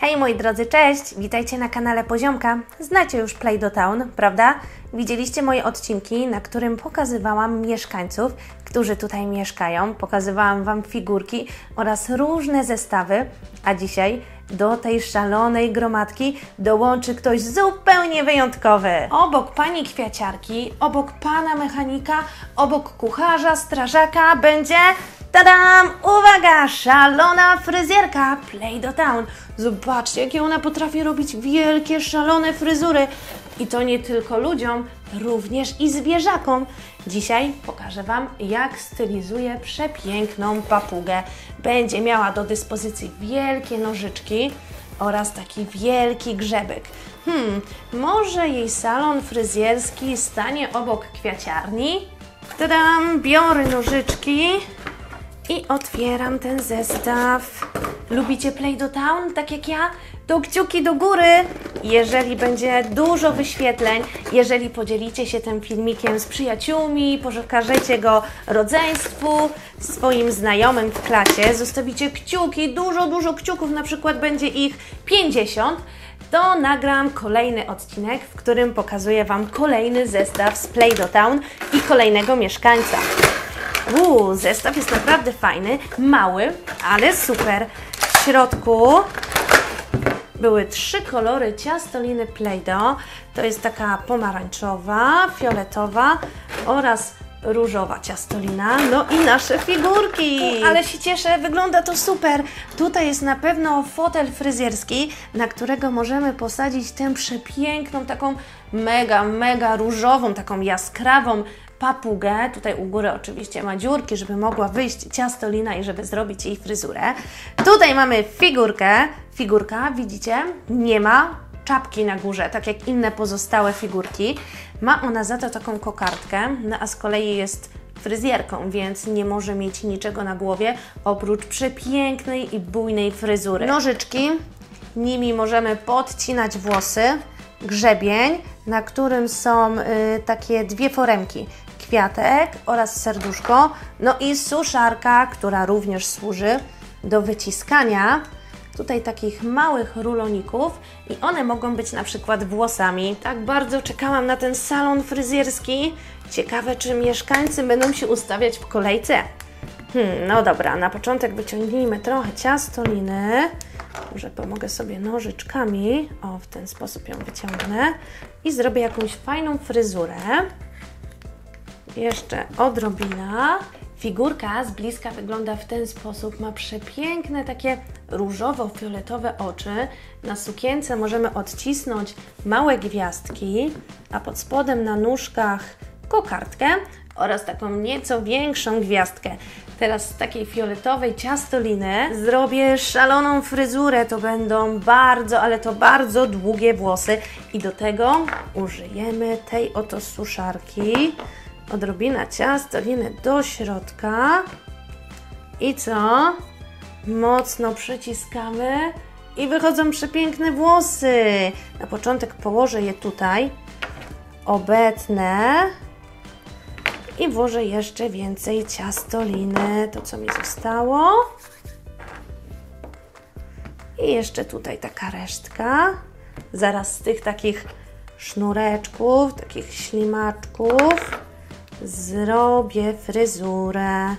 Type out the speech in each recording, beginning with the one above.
Hej moi drodzy, cześć! Witajcie na kanale Poziomka. Znacie już Play-Doh Town, prawda? Widzieliście moje odcinki, na którym pokazywałam mieszkańców, którzy tutaj mieszkają. Pokazywałam Wam figurki oraz różne zestawy, a dzisiaj do tej szalonej gromadki dołączy ktoś zupełnie wyjątkowy. Obok pani kwiaciarki, obok pana mechanika, obok kucharza, strażaka będzie... Tadam! Uwaga! Szalona fryzjerka Play-Doh Town. Zobaczcie, jakie ona potrafi robić wielkie, szalone fryzury. I to nie tylko ludziom, również i zwierzakom. Dzisiaj pokażę Wam, jak stylizuje przepiękną papugę. Będzie miała do dyspozycji wielkie nożyczki oraz taki wielki grzebek. Może jej salon fryzjerski stanie obok kwiaciarni? Tadam! Biorę nożyczki i otwieram ten zestaw. Lubicie Play-Doh Town, tak jak ja? To kciuki do góry! Jeżeli będzie dużo wyświetleń, jeżeli podzielicie się tym filmikiem z przyjaciółmi, pokażecie go rodzeństwu, swoim znajomym w klasie, zostawicie kciuki, dużo kciuków, na przykład będzie ich 50, to nagram kolejny odcinek, w którym pokazuję Wam kolejny zestaw z Play-Doh Town i kolejnego mieszkańca. Zestaw jest naprawdę fajny, mały, ale super. W środku były trzy kolory ciastoliny Play-Doh. To jest taka pomarańczowa, fioletowa oraz różowa ciastolina. No i nasze figurki! Ale się cieszę, wygląda to super! Tutaj jest na pewno fotel fryzjerski, na którego możemy posadzić tę przepiękną, taką mega różową, taką jaskrawą papugę. Tutaj u góry oczywiście ma dziurki, żeby mogła wyjść ciastolina i żeby zrobić jej fryzurę. Tutaj mamy figurkę. Figurka, widzicie, nie ma czapki na górze, tak jak inne pozostałe figurki. Ma ona za to taką kokardkę, no a z kolei jest fryzjerką, więc nie może mieć niczego na głowie oprócz przepięknej i bujnej fryzury. Nożyczki, nimi możemy podcinać włosy. Grzebień, na którym są takie dwie foremki, kwiatek oraz serduszko, no i suszarka, która również służy do wyciskania tutaj takich małych ruloników i one mogą być na przykład włosami. Tak bardzo czekałam na ten salon fryzjerski. Ciekawe, czy mieszkańcy będą się ustawiać w kolejce. No dobra, na początek wyciągnijmy trochę ciastoliny. Może pomogę sobie nożyczkami. O, w ten sposób ją wyciągnę. I zrobię jakąś fajną fryzurę. Jeszcze odrobina. Figurka z bliska wygląda w ten sposób. Ma przepiękne takie różowo-fioletowe oczy. Na sukience możemy odcisnąć małe gwiazdki, a pod spodem na nóżkach kokardkę oraz taką nieco większą gwiazdkę. Teraz z takiej fioletowej ciastoliny zrobię szaloną fryzurę. To będą bardzo, ale to bardzo długie włosy. I do tego użyjemy tej oto suszarki. Odrobina ciastoliny do środka. I co? Mocno przyciskamy i wychodzą przepiękne włosy. Na początek położę je tutaj. Obetnę. I włożę jeszcze więcej ciastoliny, to co mi zostało. I jeszcze tutaj taka resztka. Zaraz z tych takich sznureczków, takich ślimaczków zrobię fryzurę.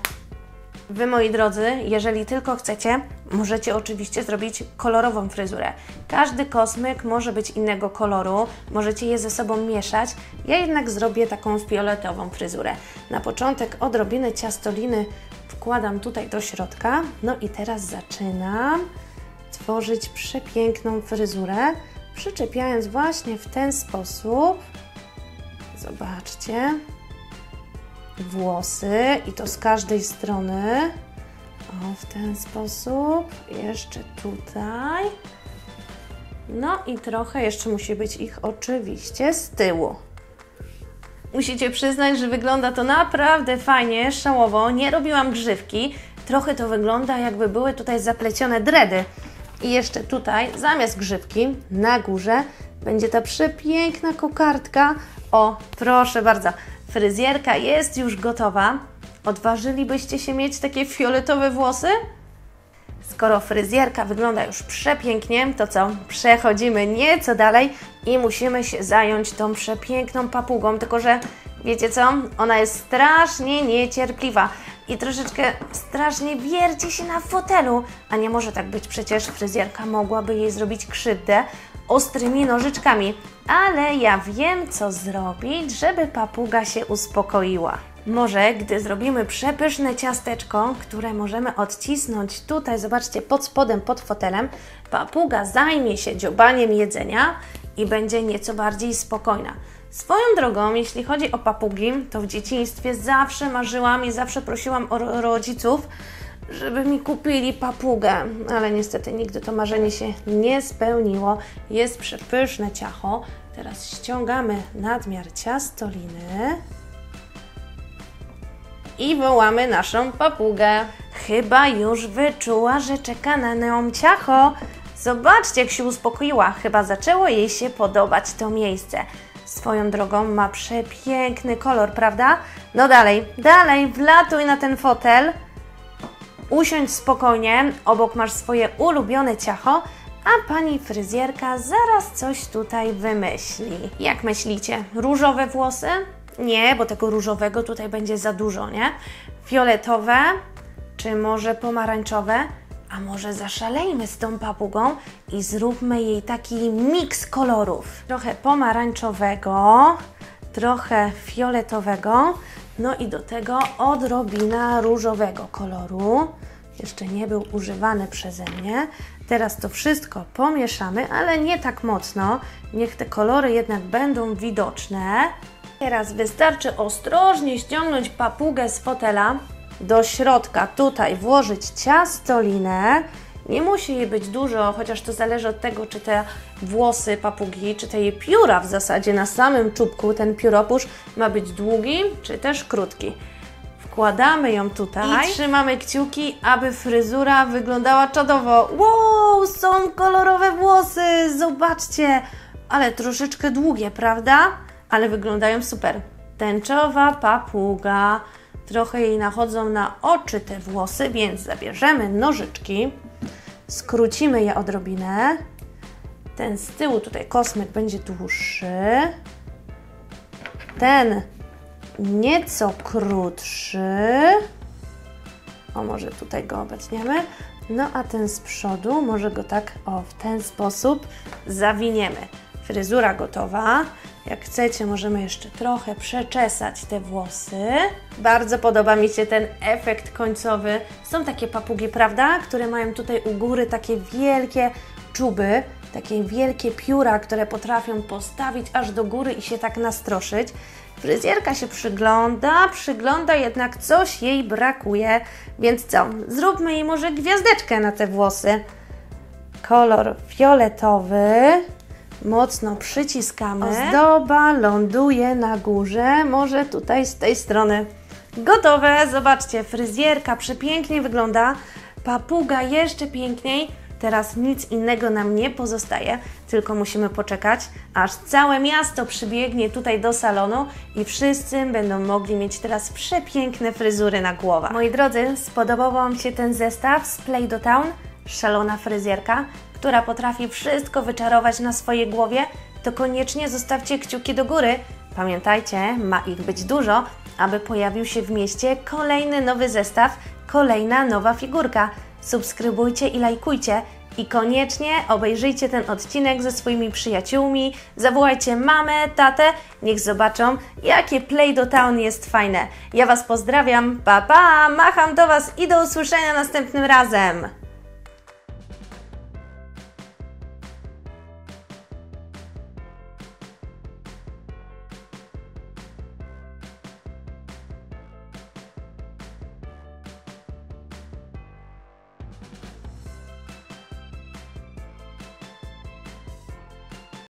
Wy, moi drodzy, jeżeli tylko chcecie, możecie oczywiście zrobić kolorową fryzurę. Każdy kosmyk może być innego koloru, możecie je ze sobą mieszać. Ja jednak zrobię taką fioletową fryzurę. Na początek odrobinę ciastoliny wkładam tutaj do środka. No i teraz zaczynam tworzyć przepiękną fryzurę, przyczepiając właśnie w ten sposób. Zobaczcie. Włosy i to z każdej strony. O, w ten sposób. Jeszcze tutaj. No i trochę jeszcze musi być ich oczywiście z tyłu. Musicie przyznać, że wygląda to naprawdę fajnie, szałowo. Nie robiłam grzywki. Trochę to wygląda, jakby były tutaj zaplecione dredy. I jeszcze tutaj, zamiast grzywki, na górze będzie ta przepiękna kokardka. O, proszę bardzo. Fryzjerka jest już gotowa. Odważylibyście się mieć takie fioletowe włosy? Skoro fryzjerka wygląda już przepięknie, to co? Przechodzimy nieco dalej i musimy się zająć tą przepiękną papugą, tylko że wiecie co? Ona jest strasznie niecierpliwa i troszeczkę strasznie wierci się na fotelu, a nie może tak być, przecież fryzjerka mogłaby jej zrobić krzywdę ostrymi nożyczkami. Ale ja wiem, co zrobić, żeby papuga się uspokoiła. Może gdy zrobimy przepyszne ciasteczko, które możemy odcisnąć tutaj, zobaczcie, pod spodem, pod fotelem, papuga zajmie się dziobaniem jedzenia i będzie nieco bardziej spokojna. Swoją drogą, jeśli chodzi o papugi, to w dzieciństwie zawsze marzyłam i zawsze prosiłam o rodziców, żeby mi kupili papugę, ale niestety nigdy to marzenie się nie spełniło. Jest przepyszne ciacho. Teraz ściągamy nadmiar ciastoliny i wołamy naszą papugę. Chyba już wyczuła, że czeka na nią ciacho. Zobaczcie, jak się uspokoiła. Chyba zaczęło jej się podobać to miejsce. Swoją drogą ma przepiękny kolor, prawda? No dalej, dalej, wlatuj na ten fotel. Usiądź spokojnie, obok masz swoje ulubione ciacho, a pani fryzjerka zaraz coś tutaj wymyśli. Jak myślicie? Różowe włosy? Nie, bo tego różowego tutaj będzie za dużo, nie? Fioletowe? Czy może pomarańczowe? A może zaszalejmy z tą papugą i zróbmy jej taki miks kolorów. Trochę pomarańczowego, trochę fioletowego, no i do tego odrobina różowego koloru. Jeszcze nie był używany przeze mnie. Teraz to wszystko pomieszamy, ale nie tak mocno. Niech te kolory jednak będą widoczne. Teraz wystarczy ostrożnie ściągnąć papugę z fotela. Do środka tutaj włożyć ciastolinę. Nie musi jej być dużo, chociaż to zależy od tego, czy te włosy papugi, czy te jej pióra w zasadzie na samym czubku, ten pióropusz ma być długi, czy też krótki. Wkładamy ją tutaj i trzymamy kciuki, aby fryzura wyglądała czadowo. Wow, są kolorowe włosy, zobaczcie, ale troszeczkę długie, prawda? Ale wyglądają super. Tęczowa papuga. Trochę jej nachodzą na oczy te włosy, więc zabierzemy nożyczki, skrócimy je odrobinę. Ten z tyłu tutaj kosmyk będzie dłuższy, ten nieco krótszy, o może tutaj go obetniemy, no a ten z przodu może go tak o w ten sposób zawiniemy. Fryzura gotowa. Jak chcecie, możemy jeszcze trochę przeczesać te włosy. Bardzo podoba mi się ten efekt końcowy. Są takie papugi, prawda, które mają tutaj u góry takie wielkie czuby, takie wielkie pióra, które potrafią postawić aż do góry i się tak nastroszyć. Fryzjerka się przygląda, jednak coś jej brakuje, więc co? Zróbmy jej może gwiazdeczkę na te włosy. Kolor fioletowy. Mocno przyciskamy. Ozdoba ląduje na górze, może tutaj z tej strony. Gotowe, zobaczcie, fryzjerka przepięknie wygląda, papuga jeszcze piękniej. Teraz nic innego nam nie pozostaje, tylko musimy poczekać, aż całe miasto przybiegnie tutaj do salonu i wszyscy będą mogli mieć teraz przepiękne fryzury na głowach. Moi drodzy, spodobał Wam się ten zestaw z Play-Doh Town? Szalona fryzjerka, która potrafi wszystko wyczarować na swojej głowie, to koniecznie zostawcie kciuki do góry. Pamiętajcie, ma ich być dużo, aby pojawił się w mieście kolejny nowy zestaw, kolejna nowa figurka. Subskrybujcie i lajkujcie i koniecznie obejrzyjcie ten odcinek ze swoimi przyjaciółmi, zawołajcie mamę, tatę, niech zobaczą, jakie Play-Doh Town jest fajne. Ja Was pozdrawiam, pa pa, macham do Was i do usłyszenia następnym razem.